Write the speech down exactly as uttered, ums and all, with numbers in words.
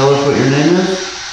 Tell us what your name is?